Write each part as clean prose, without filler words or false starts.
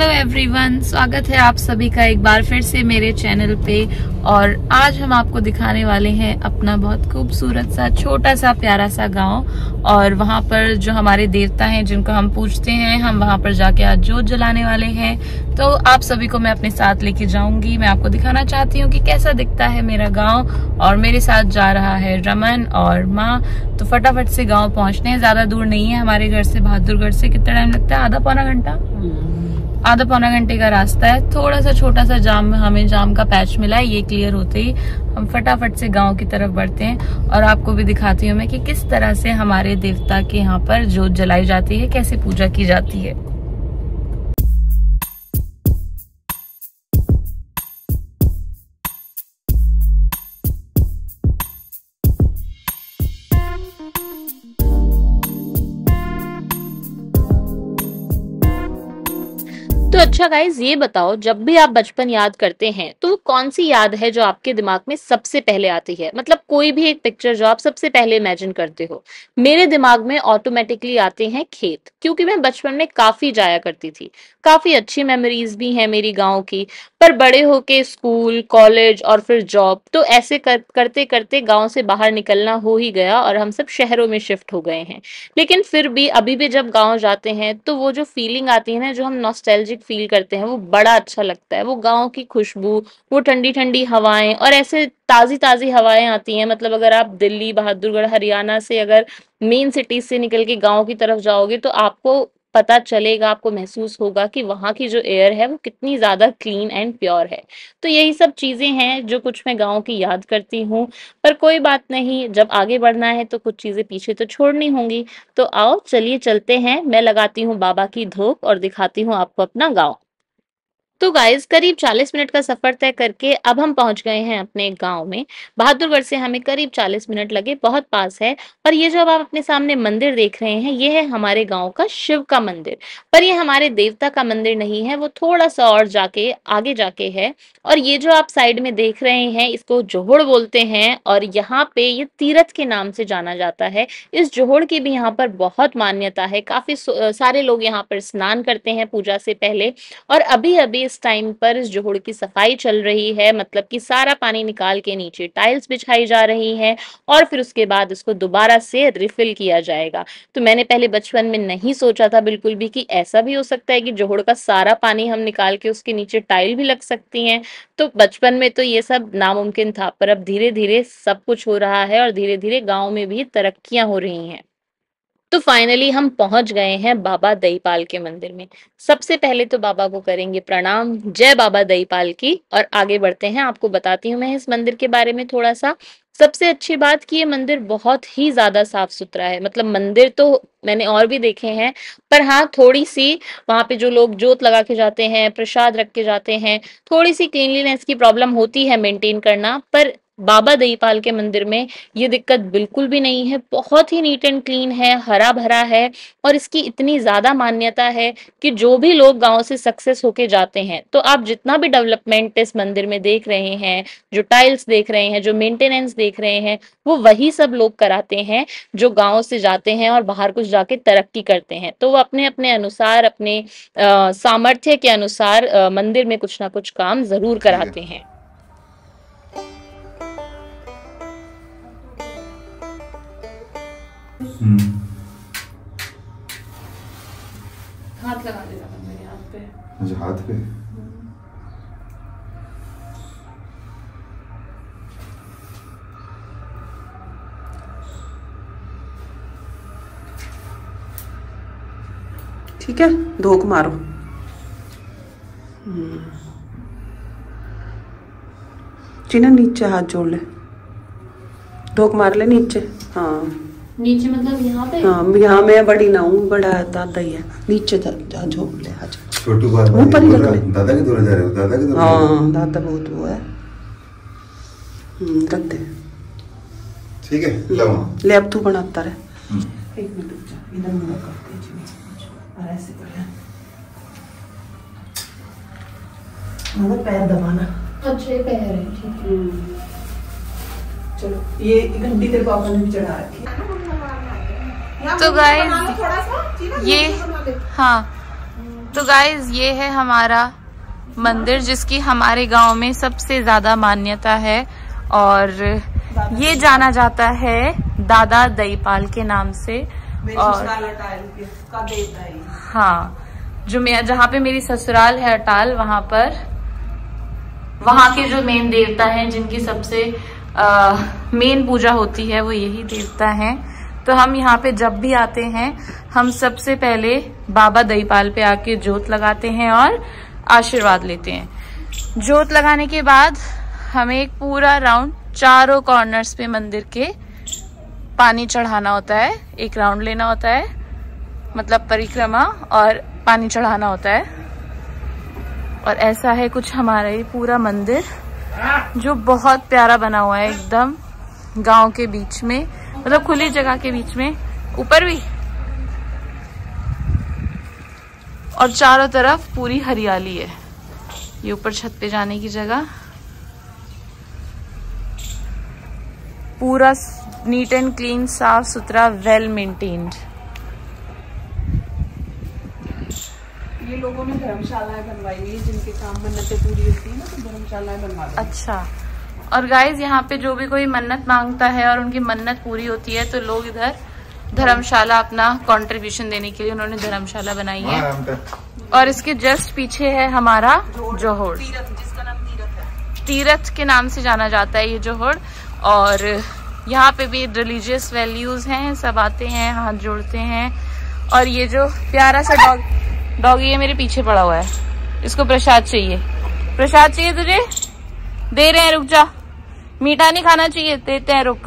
Hello everyone, स्वागत है आप सभी का एक बार फिर से मेरे चैनल पे। और आज हम आपको दिखाने वाले हैं अपना बहुत खूबसूरत सा छोटा सा प्यारा सा गांव, और वहां पर जो हमारे देवता हैं जिनको हम पूजते हैं, हम वहां पर जाके आज जोत जलाने वाले हैं। तो आप सभी को मैं अपने साथ लेके जाऊंगी। मैं आपको दिखाना चाहती हूँ कि कैसा दिखता है मेरा गाँव, और मेरे साथ जा रहा है रमन और माँ। तो फटाफट से गाँव पहुँचते हैं, ज्यादा दूर नहीं है हमारे घर से, बहादुरगढ़ से। कितना टाइम लगता है? आधा पौना घंटे का रास्ता है। थोड़ा सा छोटा सा हमें जाम का पैच मिला है, ये क्लियर होते ही हम फटाफट से गांव की तरफ बढ़ते हैं। और आपको भी दिखाती हूँ मैं कि किस तरह से हमारे देवता के यहाँ पर जोत जलाई जाती है, कैसे पूजा की जाती है। अच्छा गाइस, ये बताओ, जब भी आप बचपन याद करते हैं तो कौन सी याद है जो आपके दिमाग में सबसे पहले आती है? मतलब कोई भी एक पिक्चर जो आप सबसे पहले इमेजिन करते हो। मेरे दिमाग में ऑटोमेटिकली आते हैं खेत, क्योंकि मैं बचपन में काफी जाया करती थी। काफी अच्छी मेमोरीज भी हैं मेरी गाँव की। पर बड़े होके स्कूल, कॉलेज और फिर जॉब, तो ऐसे करते करते गाँव से बाहर निकलना हो ही गया और हम सब शहरों में शिफ्ट हो गए हैं। लेकिन फिर भी अभी भी जब गाँव जाते हैं तो वो जो फीलिंग आती है ना, जो हम नॉस्टैल्जिक फील करते हैं, वो बड़ा अच्छा लगता है। वो गांव की खुशबू, वो ठंडी ठंडी हवाएं, और ऐसे ताज़ी ताज़ी हवाएं आती हैं। मतलब अगर आप दिल्ली, बहादुरगढ़, हरियाणा से अगर मेन सिटीज से निकल के गांव की तरफ जाओगे तो आपको पता चलेगा, आपको महसूस होगा कि वहाँ की जो एयर है वो कितनी ज़्यादा क्लीन एंड प्योर है। तो यही सब चीज़ें हैं जो कुछ मैं गाँव की याद करती हूँ। पर कोई बात नहीं, जब आगे बढ़ना है तो कुछ चीज़ें पीछे तो छोड़नी होंगी। तो आओ चलिए चलते हैं, मैं लगाती हूँ बाबा की धूप और दिखाती हूँ आपको अपना गाँव। तो गाइज, करीब 40 मिनट का सफर तय करके अब हम पहुंच गए हैं अपने गांव में। बहादुरगढ़ से हमें करीब 40 मिनट लगे, बहुत पास है। और ये जो आप अपने सामने मंदिर देख रहे हैं, ये है हमारे गांव का शिव का मंदिर। पर ये हमारे देवता का मंदिर नहीं है, वो थोड़ा सा और जाके आगे जाके है। और ये जो आप साइड में देख रहे हैं, इसको जोहड़ बोलते हैं और यहाँ पे ये तीरथ के नाम से जाना जाता है। इस जोहड़ की भी यहाँ पर बहुत मान्यता है। काफी सारे लोग यहाँ पर स्नान करते हैं पूजा से पहले। और अभी अभी इस टाइम पर इस जोहड़ की सफाई चल रही है, मतलब कि सारा पानी निकाल के नीचे टाइल्स बिछाई जा रही हैं और फिर उसके बाद इसको दोबारा से रिफिल किया जाएगा। तो मैंने पहले बचपन में नहीं सोचा था बिल्कुल भी कि ऐसा भी हो सकता है कि जोहड़ का सारा पानी हम निकाल के उसके नीचे टाइल भी लग सकती हैं। तो बचपन में तो ये सब नामुमकिन था, पर अब धीरे धीरे सब कुछ हो रहा है और धीरे धीरे गाँव में भी तरक्कियां हो रही हैं। तो फाइनली हम पहुंच गए हैं बाबा दईपाल के मंदिर में। सबसे पहले तो बाबा को करेंगे प्रणाम, जय बाबा दईपाल की। और आगे बढ़ते हैं, आपको बताती हूँ मैं इस मंदिर के बारे में थोड़ा सा। सबसे अच्छी बात कि ये मंदिर बहुत ही ज्यादा साफ सुथरा है। मतलब मंदिर तो मैंने और भी देखे हैं, पर हाँ, थोड़ी सी वहाँ पे जो लोग जोत लगा के जाते हैं, प्रसाद रख के जाते हैं, थोड़ी सी क्लीनलीनेस की प्रॉब्लम होती है मेंटेन करना। पर बाबा दईपाल के मंदिर में ये दिक्कत बिल्कुल भी नहीं है। बहुत ही नीट एंड क्लीन है, हरा भरा है। और इसकी इतनी ज़्यादा मान्यता है कि जो भी लोग गांव से सक्सेस होके जाते हैं, तो आप जितना भी डेवलपमेंट इस मंदिर में देख रहे हैं, जो टाइल्स देख रहे हैं, जो मेंटेनेंस देख रहे हैं, वो वही सब लोग कराते हैं जो गाँव से जाते हैं और बाहर कुछ जाके तरक्की करते हैं। तो वो अपने अपने अनुसार, अपने सामर्थ्य के अनुसार मंदिर में कुछ ना कुछ काम ज़रूर कराते हैं। हाथ लगा देना मेरे हाथ पे। मुझे हाथ पे? ठीक है, धोख मारो। चीना नीचे हाथ जोड़ ले, धोख मार ले नीचे। हाँ नीचे, मतलब यहाँ पे? हाँ, यहाँ मैं बड़ी ना हूँ, बड़ा दादा ही है। नीचे दादा जो ले आ जाओ, छोटू बात ऊपर ही रख ले। दादा के दूर जा रहे हो, दादा के दूर। हाँ, दादा बहुत वो है, रखते हैं। ठीक है, ले अब तू बनाता रहे। एक मिनट रुक जा, इधर मुड़ा करते हैं चीनी, और ऐसे कर ले। मतलब पैर दबाना। अच्छा, ये पैर है, ठीक है। चलो, ये घंटी तेरे पापा ने भी चढ़ा रखी है। तो गाइस ये, हाँ तो गाइज ये है हमारा मंदिर जिसकी हमारे गांव में सबसे ज्यादा मान्यता है और ये जाना जाता है बाबा दईपाल के नाम से। और हाँ, जो मैं जहाँ पे मेरी ससुराल है अटाल, वहाँ पर वहाँ के जो मेन देवता हैं जिनकी सबसे मेन पूजा होती है वो यही देवता हैं। तो हम यहाँ पे जब भी आते हैं हम सबसे पहले बाबा दईपाल पे आके जोत लगाते हैं और आशीर्वाद लेते हैं। जोत लगाने के बाद हमें एक पूरा राउंड चारों कॉर्नर्स पे मंदिर के पानी चढ़ाना होता है, एक राउंड लेना होता है, मतलब परिक्रमा, और पानी चढ़ाना होता है। और ऐसा है कुछ हमारा ये पूरा मंदिर जो बहुत प्यारा बना हुआ है, एकदम गांव के बीच में, मतलब खुली जगह के बीच में, ऊपर भी और चारों तरफ पूरी हरियाली है। ये ऊपर छत पे जाने की जगह, पूरा नीट एंड क्लीन, साफ सुथरा, वेल मेंटेन्ड। ये लोगों ने धर्मशालाएं बनवाई है, जिनके काम मन्नतें पूरी होती है ना, तो धर्मशालाएं बनवा दी। अच्छा, और गाइज यहाँ पे जो भी कोई मन्नत मांगता है और उनकी मन्नत पूरी होती है तो लोग इधर धर्मशाला अपना कंट्रीब्यूशन देने के लिए उन्होंने धर्मशाला बनाई है। और इसके जस्ट पीछे है हमारा जोहड़, जिसका नाम तीरथ है, तीरथ के नाम से जाना जाता है ये जोहड़। और यहाँ पे भी रिलीजियस वैल्यूज हैं, सब आते हैं, हाथ जोड़ते हैं। और ये जो प्यारा सा डॉगी ये मेरे पीछे पड़ा हुआ है, इसको प्रसाद चाहिए। प्रसाद चाहिए तुझे, दे रहे हैं, रुक जा, मीठा नहीं खाना चाहिए, देते हैं, रुक।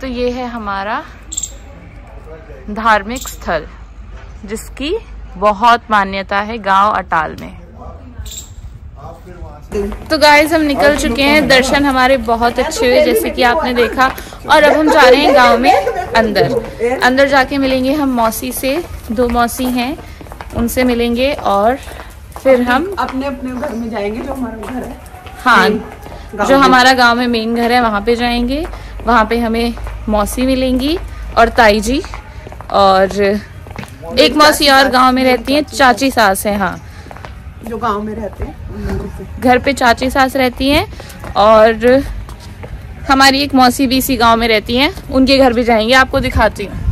तो ये है हमारा धार्मिक स्थल जिसकी बहुत मान्यता है गांव अटाल में। तो गाइस हम निकल चुके हैं, दर्शन हमारे बहुत अच्छे हुए जैसे कि आपने देखा। और अब हम जा रहे हैं गांव में अंदर, अंदर जाके मिलेंगे हम मौसी से, दो मौसी हैं, उनसे मिलेंगे और फिर हम अपने अपने घर में जाएंगे जो हमारा घर है। हाँ, जो हमारा गांव में मेन घर है वहाँ पे जाएंगे, वहाँ पे हमें मौसी मिलेंगी और ताई जी, और एक मौसी और गाँव में रहती है, चाची सास है। हाँ, जो गांव में रहते हैं, घर पे चाची सास रहती हैं और हमारी एक मौसी भी इसी गांव में रहती हैं, उनके घर भी जाएंगे, आपको दिखाती हूँ।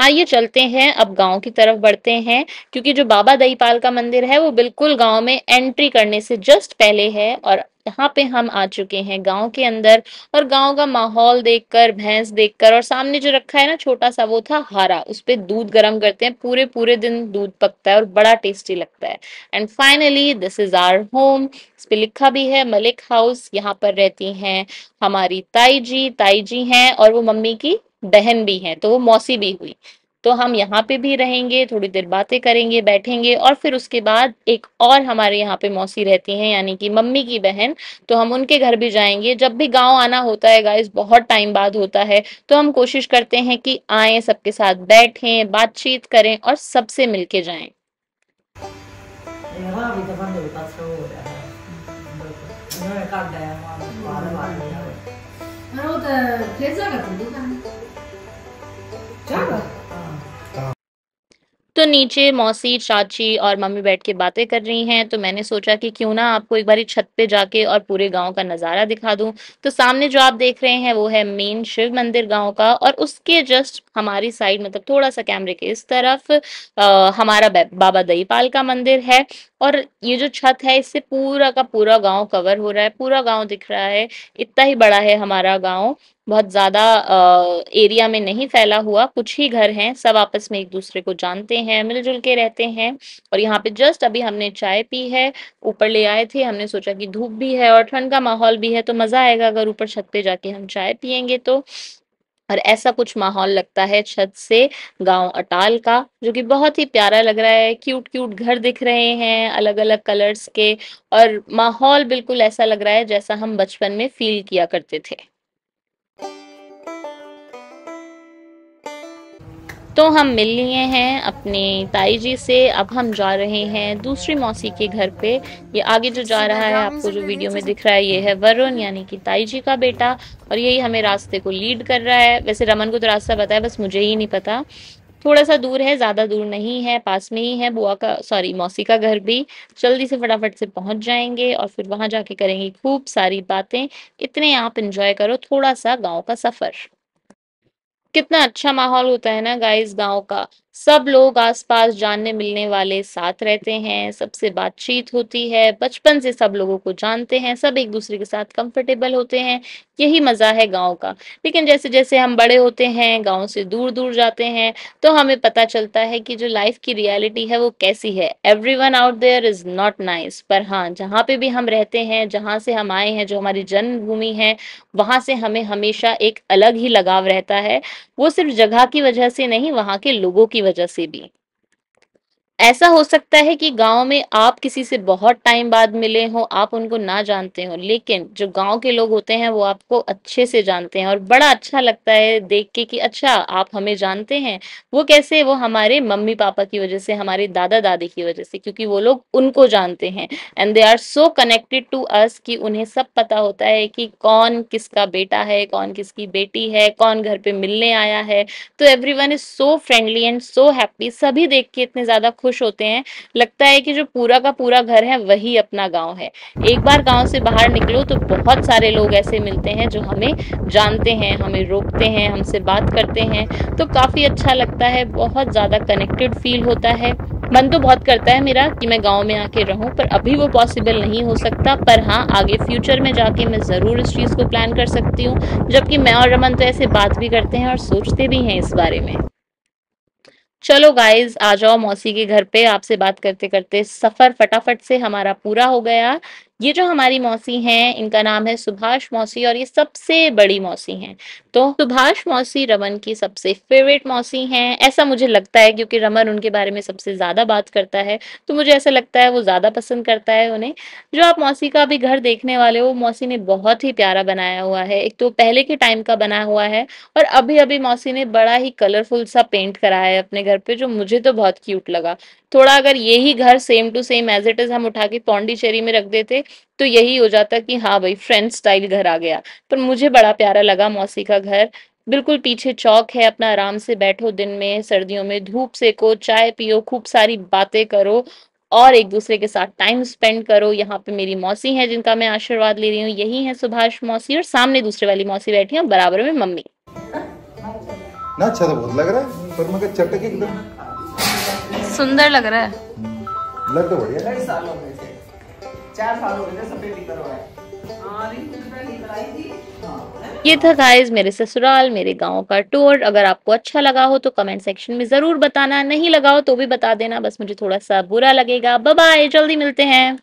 आइए चलते हैं अब गांव की तरफ बढ़ते हैं, क्योंकि जो बाबा दईपाल का मंदिर है वो बिल्कुल गांव में एंट्री करने से जस्ट पहले है। और यहाँ पे हम आ चुके हैं गांव के अंदर, और गांव का माहौल देखकर, भैंस देखकर, और सामने जो रखा है ना छोटा सा, वो था हारा, उस पे दूध गर्म करते हैं, पूरे पूरे दिन दूध पकता है और बड़ा टेस्टी लगता है। And finally this is our home, इस पे लिखा भी है मलिक हाउस। यहाँ पर रहती हैं हमारी ताई जी, हैं और वो मम्मी की बहन भी है, तो वो मौसी भी हुई। तो हम यहाँ पे भी रहेंगे, थोड़ी देर बातें करेंगे, बैठेंगे, और फिर उसके बाद एक और हमारे यहाँ पे मौसी रहती हैं, यानी कि मम्मी की बहन, तो हम उनके घर भी जाएंगे। जब भी गांव आना होता है गाइस, बहुत टाइम बाद होता है, तो हम कोशिश करते हैं कि आए, सबके साथ बैठें, बातचीत करें और सबसे मिलके जाएं। तो नीचे मौसी, चाची और मम्मी बैठ के बातें कर रही हैं, तो मैंने सोचा कि क्यों ना आपको एक बार छत पे जाके और पूरे गांव का नज़ारा दिखा दूं। तो सामने जो आप देख रहे हैं वो है मेन शिव मंदिर गांव का, और उसके जस्ट हमारी साइड, मतलब थोड़ा सा कैमरे के इस तरफ हमारा बाबा दईपाल का मंदिर है। और ये जो छत है इससे पूरा का पूरा गाँव कवर हो रहा है, पूरा गाँव दिख रहा है, इतना ही बड़ा है हमारा गाँव, बहुत ज्यादा एरिया में नहीं फैला हुआ, कुछ ही घर हैं, सब आपस में एक दूसरे को जानते हैं, मिलजुल के रहते हैं। और यहाँ पे जस्ट अभी हमने चाय पी है, ऊपर ले आए थे, हमने सोचा कि धूप भी है और ठंड का माहौल भी है तो मजा आएगा अगर ऊपर छत पे जाके हम चाय पियेंगे तो। और ऐसा कुछ माहौल लगता है छत से गांव अटाल का, जो कि बहुत ही प्यारा लग रहा है। क्यूट क्यूट घर दिख रहे हैं अलग अलग कलर्स के, और माहौल बिल्कुल ऐसा लग रहा है जैसा हम बचपन में फील किया करते थे। तो हम मिल लिए हैं अपने ताई जी से, अब हम जा रहे हैं दूसरी मौसी के घर पे। ये आगे जो जा रहा है आपको जो वीडियो में दिख रहा है ये है वरुण, यानी कि ताई जी का बेटा, और यही हमें रास्ते को लीड कर रहा है। वैसे रमन को तो रास्ता पता है, बस मुझे ही नहीं पता। थोड़ा सा दूर है, ज्यादा दूर नहीं है, पास में ही है बुआ का सॉरी मौसी का घर भी। जल्दी से फटाफट से पहुंच जाएंगे और फिर वहां जाके करेंगे खूब सारी बातें। इतने आप एंजॉय करो थोड़ा सा गाँव का सफर। कितना अच्छा माहौल होता है ना गाइस गाँव का। सब लोग आसपास जानने मिलने वाले साथ रहते हैं, सबसे बातचीत होती है, बचपन से सब लोगों को जानते हैं, सब एक दूसरे के साथ कंफर्टेबल होते हैं। यही मज़ा है गांव का। लेकिन जैसे जैसे हम बड़े होते हैं, गांव से दूर दूर जाते हैं, तो हमें पता चलता है कि जो लाइफ की रियलिटी है वो कैसी है। Everyone out there is not nice. पर हाँ, जहाँ पे भी हम रहते हैं, जहाँ से हम आए हैं, जो हमारी जन्मभूमि है, वहाँ से हमें हमेशा एक अलग ही लगाव रहता है। वो सिर्फ जगह की वजह से नहीं, वहाँ के लोगों की वजह से भी। ऐसा हो सकता है कि गांव में आप किसी से बहुत टाइम बाद मिले हो, आप उनको ना जानते हो, लेकिन जो गांव के लोग होते हैं वो आपको अच्छे से जानते हैं और बड़ा अच्छा लगता है देख के कि अच्छा आप हमें जानते हैं। वो कैसे? वो हमारे मम्मी पापा की वजह से, हमारे दादा दादी की वजह से, क्योंकि वो लोग उनको जानते हैं and they are so connected to us कि उन्हें सब पता होता है कि कौन किसका बेटा है, कौन किसकी बेटी है, कौन घर पे मिलने आया है। तो everyone is so friendly and so happy. सभी देख के इतने ज्यादा खुश होते हैं, लगता है कि जो पूरा का पूरा घर है वही अपना गांव है। एक बार गांव से बाहर निकलो तो बहुत सारे लोग ऐसे मिलते हैं जो हमें जानते हैं, हमें रोकते हैं, हमसे बात करते हैं, तो काफी अच्छा लगता है, बहुत ज्यादा कनेक्टेड फील होता है। मन तो बहुत करता है मेरा कि मैं गांव में आके रहूं, पर अभी वो पॉसिबल नहीं हो सकता। पर हाँ, आगे फ्यूचर में जाके मैं ज़रूर इस चीज़ को प्लान कर सकती हूँ। जबकि मैं और रमन तो ऐसे बात भी करते हैं और सोचते भी हैं इस बारे में। चलो गाइज, आ जाओ मौसी के घर पे। आपसे बात करते करते सफ़र फटाफट से हमारा पूरा हो गया। ये जो हमारी मौसी हैं, इनका नाम है सुभाष मौसी और ये सबसे बड़ी मौसी हैं। तो सुभाष मौसी रमन की सबसे फेवरेट मौसी हैं, ऐसा मुझे लगता है, क्योंकि रमन उनके बारे में सबसे ज़्यादा बात करता है, तो मुझे ऐसा लगता है वो ज़्यादा पसंद करता है उन्हें। जो आप मौसी का अभी घर देखने वाले हो, मौसी ने बहुत ही प्यारा बनाया हुआ है। एक तो पहले के टाइम का बना हुआ है और अभी अभी मौसी ने बड़ा ही कलरफुल सा पेंट करा है अपने घर पर, जो मुझे तो बहुत क्यूट लगा। थोड़ा अगर यही घर same to same as it is हम उठा के पौंडीचेरी में रख देते तो यही हो जाता कि हाँ भाई फ्रेंच स्टाइल घर आ गया। पर मुझे बड़ा प्यारा लगा मौसी का घर। बिल्कुल पीछे चौक है, अपना आराम से बैठो, दिन में सर्दियों में धूप सेको, चाय पियो, खूब सारी बातें करो और एक दूसरे के साथ टाइम स्पेंड करो। यहाँ पे मेरी मौसी हैं जिनका मैं आशीर्वाद ले रही हूँ, यही है सुभाष मौसी और सामने दूसरे वाली मौसी बैठी है बराबर में मम्मी। ना अच्छा तो बहुत लग रहा है, पर मगर चटक एकदम सुंदर लग रहा है। लग तो बढ़िया, 4 साल हो गए थे सफेद टीकर। ये था गाइस मेरे ससुराल मेरे गांव का टूर। अगर आपको अच्छा लगा हो तो कमेंट सेक्शन में जरूर बताना, नहीं लगा हो तो भी बता देना, बस मुझे थोड़ा सा बुरा लगेगा। बाय बाय, जल्दी मिलते हैं।